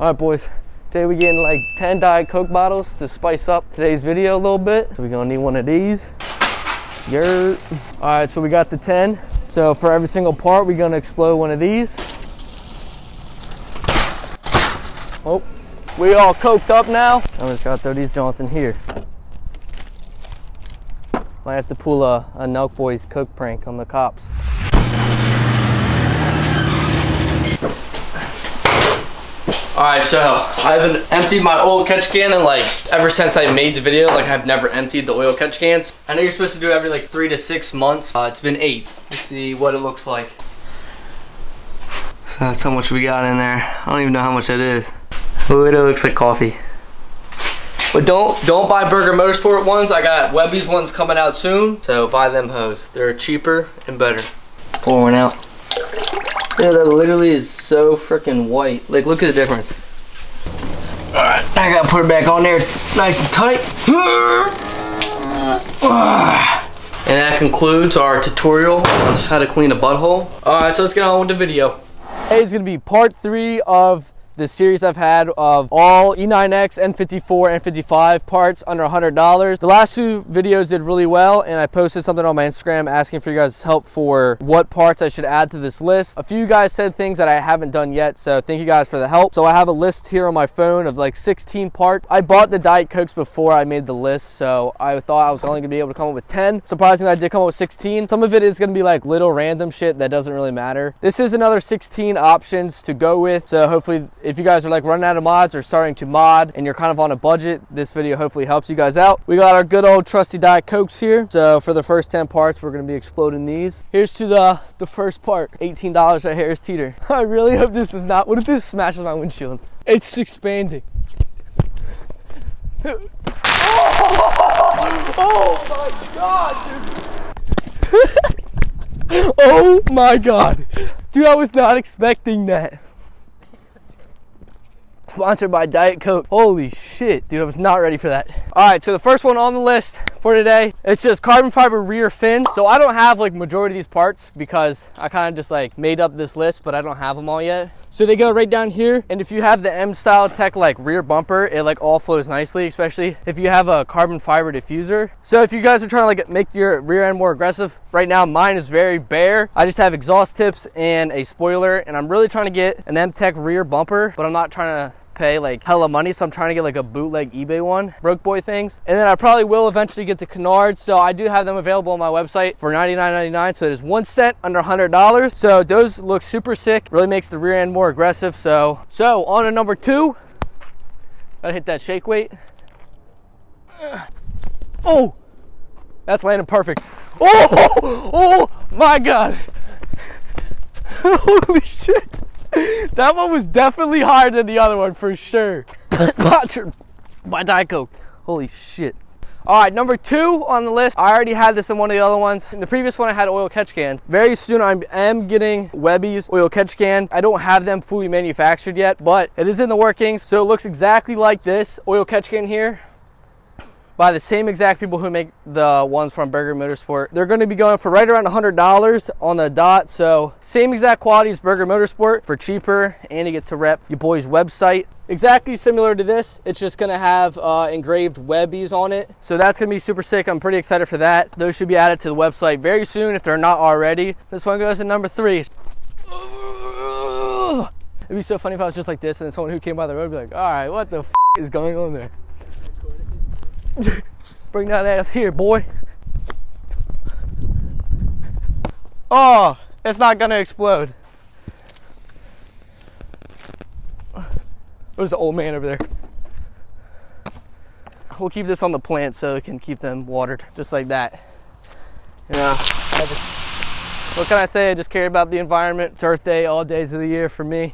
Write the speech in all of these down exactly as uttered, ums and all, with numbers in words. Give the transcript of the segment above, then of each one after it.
All right, boys. Today we're getting like ten Diet Coke bottles to spice up today's video a little bit. So we're gonna need one of these. Yurt. All right, so we got the ten. So for every single part, we're gonna explode one of these. Oh, we all coked up now. I'm just gonna throw these Johnson here. Might have to pull a, a Nelk Boys Coke prank on the cops. Alright, so I haven't emptied my oil catch can, and like ever since I made the video, like I've never emptied the oil catch cans. I know you're supposed to do it every like three to six months. Uh, it's been eight. Let's see what it looks like. So that's how much we got in there. I don't even know how much that is. Ooh, it looks like coffee. But don't don't buy Burger Motorsport ones. I got Webby's ones coming out soon, so buy them hose. They're cheaper and better. Pour one out. Yeah, that literally is so freaking white. Like, look at the difference. All right, I gotta put it back on there nice and tight. And that concludes our tutorial on how to clean a butthole. All right, so let's get on with the video. Hey, it's gonna be part three of the series I've had of all E nine X, N fifty-four, N fifty-five parts under one hundred dollars. The last two videos did really well, and I posted something on my Instagram asking for you guys' help for what parts I should add to this list. A few of you guys said things that I haven't done yet, so thank you guys for the help. So I have a list here on my phone of like sixteen parts. I bought the Diet Cokes before I made the list, so I thought I was only gonna be able to come up with ten. Surprisingly, I did come up with sixteen. Some of it is gonna be like little random shit that doesn't really matter. This is another sixteen options to go with, so hopefully if you guys are like running out of mods or starting to mod and you're kind of on a budget, this video hopefully helps you guys out. We got our good old trusty Diet Cokes here. So for the first ten parts, we're gonna be exploding these. Here's to the, the first part, eighteen dollars at Harris Teeter. I really hope this is not, what if this smashes my windshield? It's expanding. Oh, oh my God, dude. Oh my God. Dude, I was not expecting that. Sponsored by Diet Coke. Holy shit, dude, I was not ready for that. All right, so the first one on the list for today, it's just carbon fiber rear fins. So I don't have like majority of these parts because I kind of just like made up this list, but I don't have them all yet. So they go right down here. And if you have the M-Style Tech like rear bumper, it like all flows nicely, especially if you have a carbon fiber diffuser. So if you guys are trying to like make your rear end more aggressive, right now mine is very bare. I just have exhaust tips and a spoiler, and I'm really trying to get an M-Tech rear bumper, but I'm not trying to pay like hella money, so I'm trying to get like a bootleg eBay one, broke boy things. And then I probably will eventually get the canards, so I do have them available on my website for ninety-nine ninety-nine, so it is one cent under one hundred dollars. So those look super sick, really makes the rear end more aggressive. So so on to number two. Gotta hit that shake weight. Oh, that's landing perfect. Oh, oh my God. Holy shit. That one was definitely higher than the other one for sure. My Diet Coke. Holy shit. All right, number two on the list. I already had this in one of the other ones. In the previous one, I had oil catch cans. Very soon, I am getting Webby's oil catch can. I don't have them fully manufactured yet, but it is in the workings. So it looks exactly like this oil catch can here, by the same exact people who make the ones from Burger Motorsport. They're gonna be going for right around one hundred dollars on the dot. So same exact quality as Burger Motorsport for cheaper, and you get to rep your boy's website. Exactly similar to this, it's just gonna have uh, engraved Webby's on it. So that's gonna be super sick. I'm pretty excited for that. Those should be added to the website very soon if they're not already. This one goes to number three. It'd be so funny if I was just like this and then someone who came by the road would be like, all right, what the f is going on there? Bring that ass here, boy. Oh, it's not gonna explode. There's the old man over there. We'll keep this on the plant so it can keep them watered, just like that. You know, I just, what can I say? I just care about the environment. It's Earth Day all days of the year for me.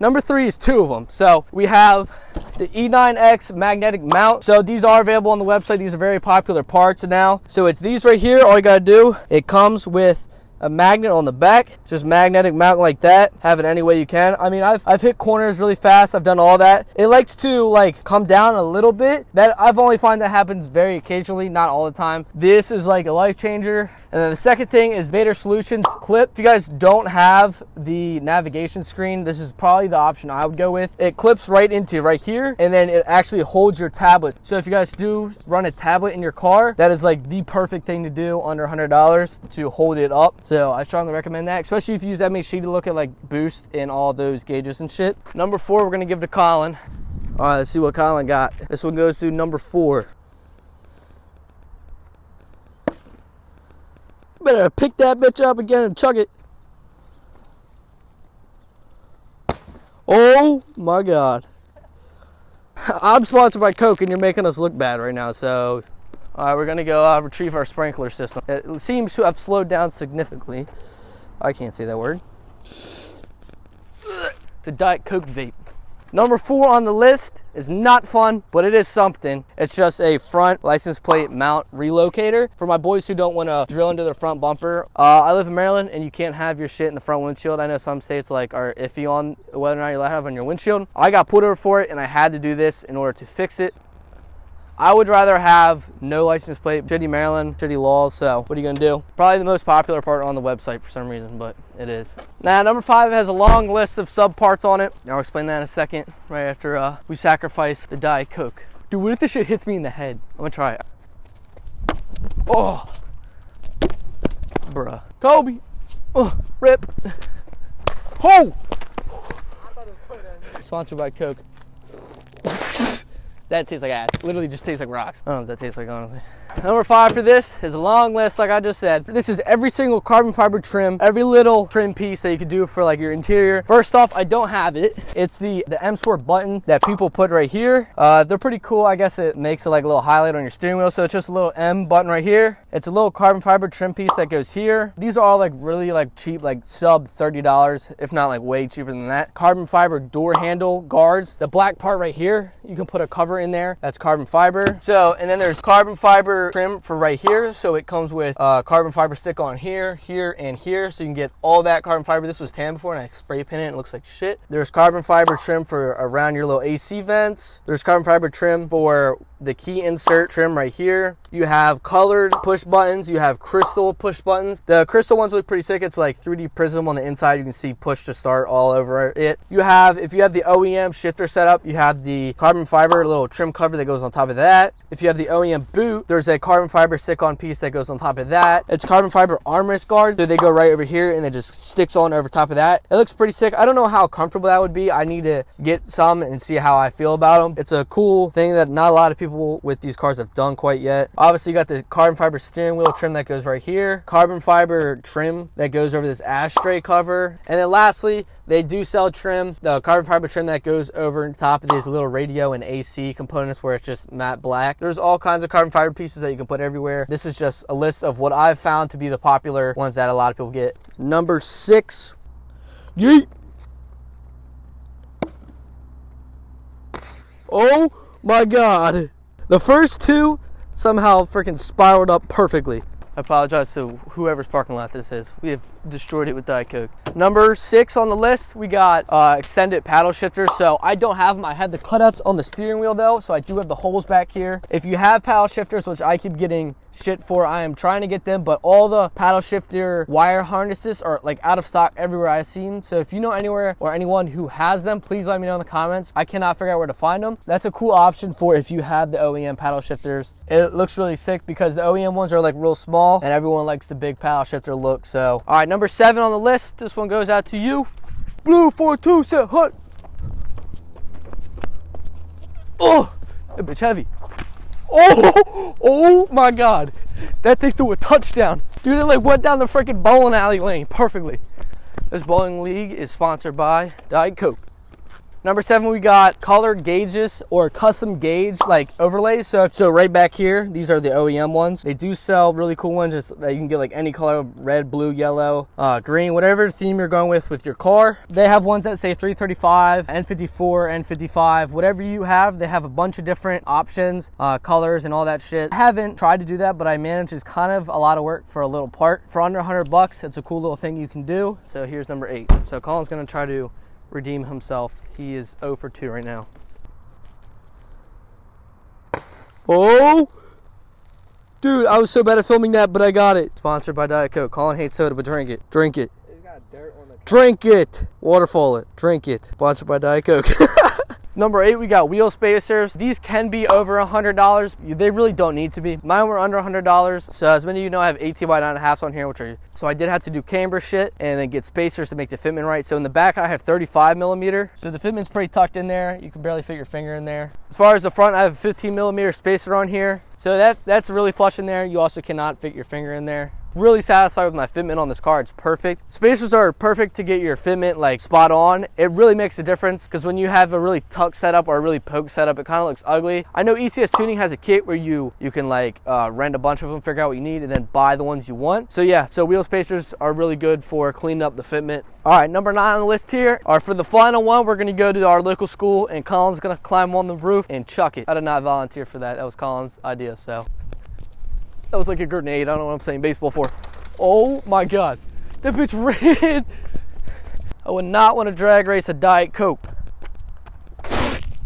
Number three is two of them. So we have the E nine X magnetic mount. So these are available on the website. These are very popular parts now. So it's these right here. All you gotta do, it comes with a magnet on the back, just magnetic mount like that. Have it any way you can. I mean, I've, I've hit corners really fast. I've done all that. It likes to like come down a little bit. That I've only find that happens very occasionally, not all the time. This is like a life changer. And then the second thing is Vader Solutions clip. If you guys don't have the navigation screen, this is probably the option I would go with. It clips right into right here, and then it actually holds your tablet. So if you guys do run a tablet in your car, that is like the perfect thing to do under one hundred dollars to hold it up. So I strongly recommend that, especially if you use M H C to look at like boost and all those gauges and shit. Number four, we're gonna give to Colin. All right, let's see what Colin got. This one goes to number four. Better pick that bitch up again and chug it. Oh my God. I'm sponsored by Coke and you're making us look bad right now. So, all right, we're gonna go uh, retrieve our sprinkler system. It seems to have slowed down significantly. I can't say that word. The Diet Coke vape. Number four on the list is not fun, but it is something. It's just a front license plate mount relocator for my boys who don't want to drill into their front bumper. Uh, I live in Maryland and you can't have your shit in the front windshield. I know some states like are iffy on whether or not you have it on your windshield. I got pulled over for it and I had to do this in order to fix it. I would rather have no license plate, shitty Maryland, shitty laws, so what are you gonna do? Probably the most popular part on the website for some reason, but it is. Now, number five has a long list of subparts on it. I'll explain that in a second, right after uh, we sacrifice the Diet Coke. Dude, what if this shit hits me in the head? I'm gonna try it. Oh, bruh. Kobe, oh, rip. Oh! Sponsored by Coke. That tastes like ass. Literally just tastes like rocks. I don't know what that tastes like, honestly. Number five for this is a long list, like I just said. This is every single carbon fiber trim, every little trim piece that you could do for like your interior. First off, I don't have it. It's the, the M-Sport button that people put right here. Uh, they're pretty cool. I guess it makes it like a little highlight on your steering wheel. So it's just a little M button right here. It's a little carbon fiber trim piece that goes here. These are all like really like cheap, like sub thirty dollars, if not like way cheaper than that. Carbon fiber door handle guards. The black part right here, you can put a cover in there that's carbon fiber. So, and then there's carbon fiber trim for right here, so it comes with uh carbon fiber stick on here, here, and here, so you can get all that carbon fiber. This was tan before and I spray painted it. It looks like shit. There's carbon fiber trim for around your little A C vents. There's carbon fiber trim for the key insert trim right here. You have colored push buttons, you have crystal push buttons. The crystal ones look pretty sick. It's like three D prism on the inside. You can see push to start all over it. You have, if you have the O E M shifter setup, you have the carbon fiber little trim cover that goes on top of that. If you have the O E M boot, there's a carbon fiber stick on piece that goes on top of that. It's carbon fiber armrest guard, so they go right over here and it just sticks on over top of that. It looks pretty sick. I don't know how comfortable that would be. I need to get some and see how I feel about them. It's a cool thing that not a lot of people with these cars have done quite yet. Obviously you got the carbon fiber steering wheel trim that goes right here, carbon fiber trim that goes over this ashtray cover, and then lastly they do sell trim, the carbon fiber trim that goes over on top of these little radio and A C components where it's just matte black. There's all kinds of carbon fiber pieces that you can put everywhere. This is just a list of what I've found to be the popular ones that a lot of people get. Number six, yeet. Oh my God. The first two somehow freaking spiraled up perfectly. I apologize to whoever's parking lot this is. We have destroyed it with Diet Coke. Number six on the list, we got uh, extended paddle shifters. So I don't have them. I have the cutouts on the steering wheel though, so I do have the holes back here. If you have paddle shifters, which I keep getting shit for, I am trying to get them, but all the paddle shifter wire harnesses are like out of stock everywhere I've seen. So if you know anywhere or anyone who has them, please let me know in the comments. I cannot figure out where to find them. That's a cool option for if you have the O E M paddle shifters. It looks really sick because the O E M ones are like real small and everyone likes the big paddle shifter look. So all right, number seven on the list, this one goes out to you. Blue four two set hut. Oh, that bitch heavy. Oh, oh my God. That thing threw a touchdown. Dude, it like went down the freaking bowling alley lane perfectly. This bowling league is sponsored by Diet Coke. Number seven, we got color gauges or custom gauge like overlays. So, so right back here, these are the O E M ones. They do sell really cool ones just that you can get like any color, red, blue, yellow, uh, green, whatever theme you're going with with your car. They have ones that say three thirty-five, N fifty-four, N fifty-five, whatever you have. They have a bunch of different options, uh, colors and all that shit. I haven't tried to do that, but I managed. It's kind of a lot of work for a little part. For under one hundred bucks, it's a cool little thing you can do. So here's number eight. So Colin's gonna try to redeem himself. He is zero for two right now. Oh Dude, I was so bad at filming that, but I got it. Sponsored by Diet Coke. Colin hates soda, but drink it. Drink it. It's got dirt on the top. Drink it. Waterfall it. Drink it. Sponsored by Diet Coke. Number eight, we got wheel spacers. These can be over one hundred dollars. They really don't need to be. Mine were under one hundred dollars. So as many of you know, I have eighteen by nine and a half on here, which are, so I did have to do camber shit and then get spacers to make the fitment right. So in the back, I have thirty-five millimeter. So the fitment's pretty tucked in there. You can barely fit your finger in there. As far as the front, I have a fifteen millimeter spacer on here. So that, that's really flush in there. You also cannot fit your finger in there. Really satisfied with my fitment on this car. It's perfect. Spacers are perfect to get your fitment like spot on. It really makes a difference because when you have a really tuck setup or a really poke setup, it kind of looks ugly. I know E C S Tuning has a kit where you you can like uh, rent a bunch of them, figure out what you need, and then buy the ones you want. So yeah, so wheel spacers are really good for cleaning up the fitment. All right, number nine on the list here. All right, for the final one, we're gonna go to our local school and Colin's gonna climb on the roof and chuck it. I did not volunteer for that. That was Colin's idea, so. That was like a grenade. I don't know what I'm saying baseball for. Oh my God. That bitch ran. I would not want to drag race a Diet Coke.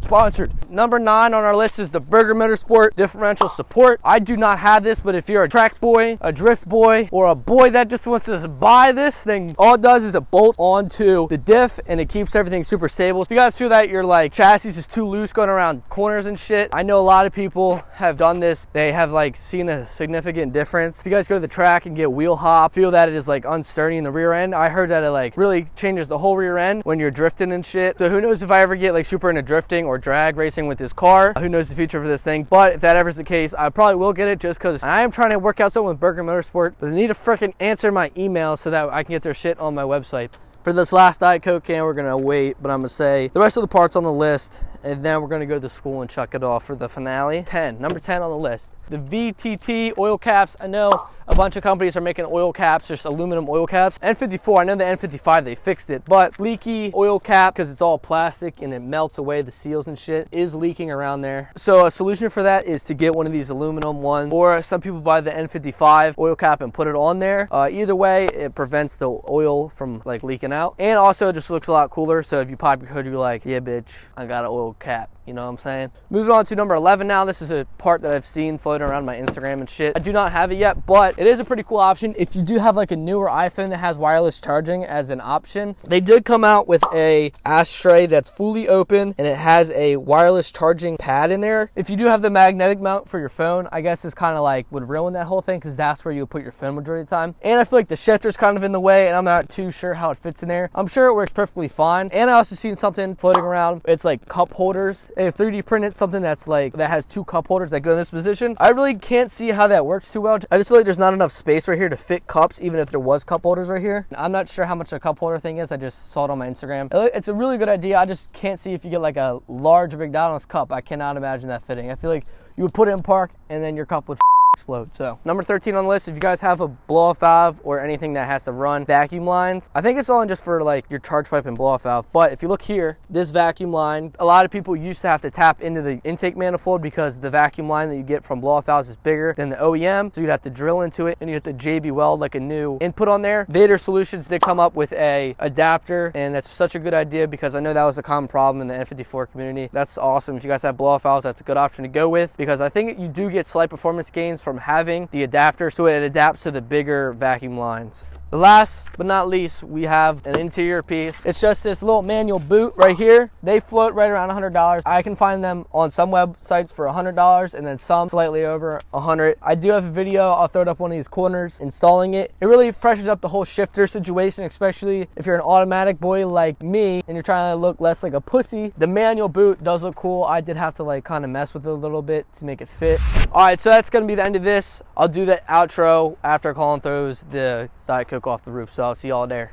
Sponsored. Number nine on our list is the Burger Motorsport differential support. I do not have this, but if you're a track boy, a drift boy, or a boy that just wants to buy this thing, all it does is it bolts onto the diff and it keeps everything super stable. If you guys feel that your like chassis is too loose going around corners and shit, I know a lot of people have done this. They have like seen a significant difference. If you guys go to the track and get wheel hop, feel that it is like unsturdy in the rear end. I heard that it like really changes the whole rear end when you're drifting and shit. So who knows if I ever get like super into drifting or drag racing with this car. Who knows the future for this thing, but if that ever is the case, I probably will get it just because I am trying to work out something with Burger Motorsport, but they need to freaking answer my email so that I can get their shit on my website. For this last Diet Coke can, we're gonna wait, but I'm gonna say the rest of the parts on the list, and then we're gonna go to school and chuck it off for the finale. ten, number ten on the list. The V T T oil caps. I know a bunch of companies are making oil caps, just aluminum oil caps. N fifty-four, I know the N fifty-five, they fixed it, but leaky oil cap, because it's all plastic and it melts away the seals and shit, is leaking around there. So a solution for that is to get one of these aluminum ones, or some people buy the N fifty-five oil cap and put it on there. Uh, either way, it prevents the oil from like leaking out. Out. And also it just looks a lot cooler, so if you pop your hood you're like, yeah bitch, I got an oil cap, you know what I'm saying? Moving on to number eleven now. This is a part that I've seen floating around my Instagram and shit. I do not have it yet, but it is a pretty cool option if you do have like a newer iPhone that has wireless charging as an option. They did come out with a ashtray that's fully open and it has a wireless charging pad in there. If you do have the magnetic mount for your phone, I guess it's kind of like would ruin that whole thing because that's where you put your phone majority of the time. And I feel like the shifter's kind of in the way and I'm not too sure how it fits in there. I'm sure it works perfectly fine. And I also seen something floating around. It's like cup holders. They have three D printed something that's like that has two cup holders that go in this position. I really can't see how that works too well. I just feel like there's not enough space right here to fit cups, even if there was cup holders right here. I'm not sure how much a cup holder thing is. I just saw it on my Instagram. It's a really good idea. I just can't see if you get like a large McDonald's cup. I cannot imagine that fitting. I feel like you would put it in park and then your cup would explode. So number thirteen on the list, if you guys have a blow-off valve or anything that has to run vacuum lines, I think it's all in just for like your charge pipe and blow-off valve. But if you look here, this vacuum line, a lot of people used to have to tap into the intake manifold because the vacuum line that you get from blow-off valves is bigger than the O E M. So you'd have to drill into it and you have to J B weld like a new input on there. Vader Solutions, they come up with a adapter, and that's such a good idea because I know that was a common problem in the N fifty-four community. That's awesome. If you guys have blow-off valves, that's a good option to go with because I think you do get slight performance gains from having the adapter, so it adapts to the bigger vacuum lines. The last but not least, we have an interior piece. It's just this little manual boot right here. They float right around one hundred dollars. I can find them on some websites for one hundred dollars and then some slightly over one hundred dollars. I do have a video. I'll throw it up one of these corners installing it. It really freshens up the whole shifter situation, especially if you're an automatic boy like me and you're trying to look less like a pussy. The manual boot does look cool. I did have to like kind of mess with it a little bit to make it fit. All right, so that's going to be the end of this. I'll do the outro after Colin throws the Diet Coke off the roof, so I'll see y'all there.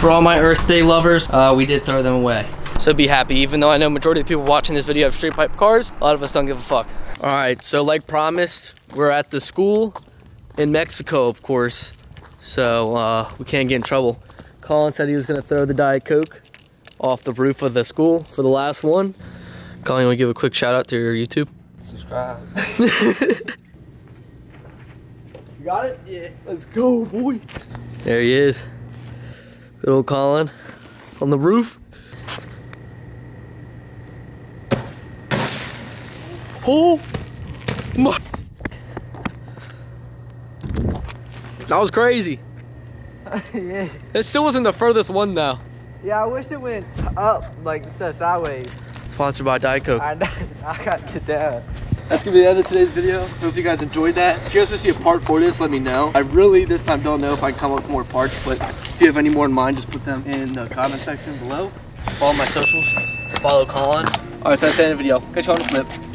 For all my Earth Day lovers, uh, we did throw them away. So be happy, even though I know majority of the people watching this video have straight pipe cars, a lot of us don't give a fuck. All right, so like promised, we're at the school in Mexico, of course, so uh, we can't get in trouble. Colin said he was gonna throw the Diet Coke off the roof of the school for the last one. Colin, you wanna give a quick shout out to your YouTube? Subscribe. You got it? Yeah. Let's go, boy. There he is. Good old Colin on the roof. Oh! That was crazy. Yeah. It still wasn't the furthest one though. Yeah, I wish it went up, like, instead of sideways. Sponsored by Diet Coke. I know. I got to get that. That's gonna be the end of today's video. Hope you guys enjoyed that. If you guys want to see a part for this, let me know. I really this time don't know if I can come up with more parts, but if you have any more in mind, just put them in the comment section below. Follow my socials. Follow Colin. Alright, so that's the end of the video. Catch you on the flip.